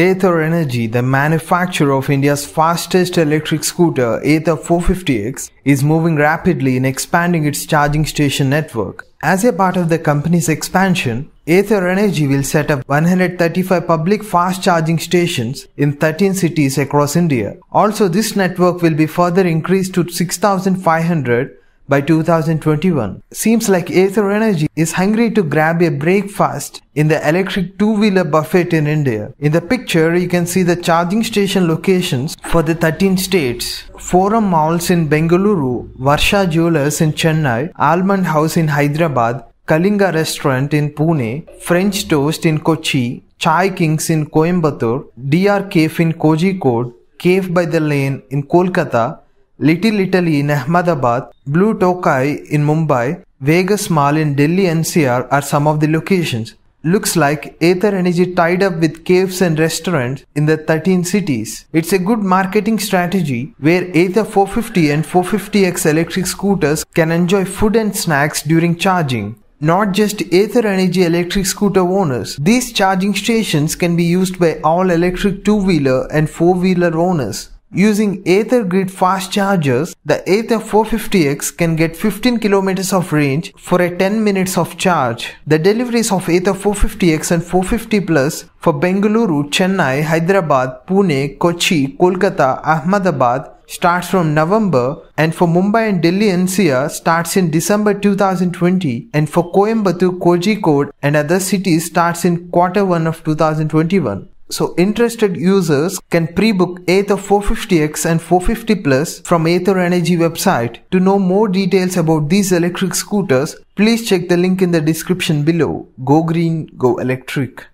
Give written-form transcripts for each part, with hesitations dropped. Ather Energy, the manufacturer of India's fastest electric scooter, Ather 450X, is moving rapidly in expanding its charging station network. As a part of the company's expansion, Ather Energy will set up 135 public fast charging stations in 13 cities across India. Also, this network will be further increased to 6,500 by 2021. Seems like Ather Energy is hungry to grab a breakfast in the electric two-wheeler buffet in India. In the picture, you can see the charging station locations for the 13 states. Forum Malls in Bengaluru, Varsha Jewelers in Chennai, Almond House in Hyderabad, Kalinga Restaurant in Pune, French Toast in Kochi, Chai Kings in Coimbatore, DR Cafe in Kozhikode, Cave by the Lane in Kolkata, Little Italy in Ahmedabad, Blue Tokai in Mumbai, Vegas Mall in Delhi Ncr are some of the locations. Looks like Ather Energy tied up with caves and restaurants in the 13 cities. It's a good marketing strategy where Ather 450 and 450X electric scooters can enjoy food and snacks during charging. Not just Ather Energy electric scooter owners. These charging stations can be used by all electric two-wheeler and four-wheeler owners. Using Ather grid fast chargers, the Ather 450X can get 15 kilometers of range for a 10 minutes of charge. The deliveries of Ather 450X and 450 Plus for Bengaluru, Chennai, Hyderabad, Pune, Kochi, Kolkata, Ahmedabad starts from November, and for Mumbai and Delhi NCR starts in December 2020, and for Coimbatore, Kozhikode and other cities starts in quarter 1 of 2021. So interested users can pre-book Ather 450X and 450 Plus from Ather Energy website. To know more details about these electric scooters, please check the link in the description below. Go green, go electric.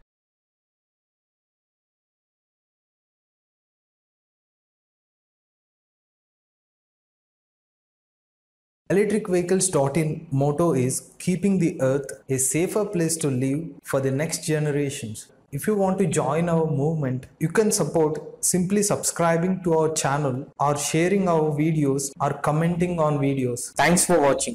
ElectricVehicles.in motto is keeping the earth a safer place to live for the next generations. If you want to join our movement, you can support simply subscribing to our channel or sharing our videos or commenting on videos. Thanks for watching.